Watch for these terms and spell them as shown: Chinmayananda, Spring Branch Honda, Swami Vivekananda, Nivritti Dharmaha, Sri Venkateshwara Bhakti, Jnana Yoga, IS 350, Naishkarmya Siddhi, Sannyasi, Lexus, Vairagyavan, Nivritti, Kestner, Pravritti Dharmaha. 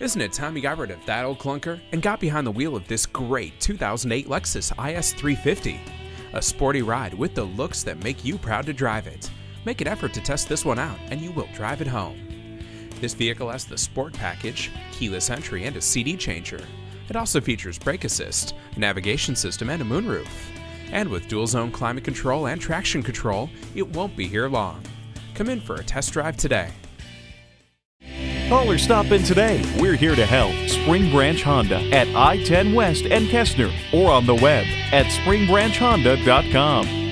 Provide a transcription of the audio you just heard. Isn't it time you got rid of that old clunker and got behind the wheel of this great 2008 Lexus IS 350? A sporty ride with the looks that make you proud to drive it. Make an effort to test this one out and you will drive it home. This vehicle has the sport package, keyless entry, and a CD changer. It also features brake assist, a navigation system, and a moonroof. And with dual zone climate control and traction control, it won't be here long. Come in for a test drive today. Call or stop in today. We're here to help. Spring Branch Honda at I-10 West and Kestner, or on the web at springbranchhonda.com.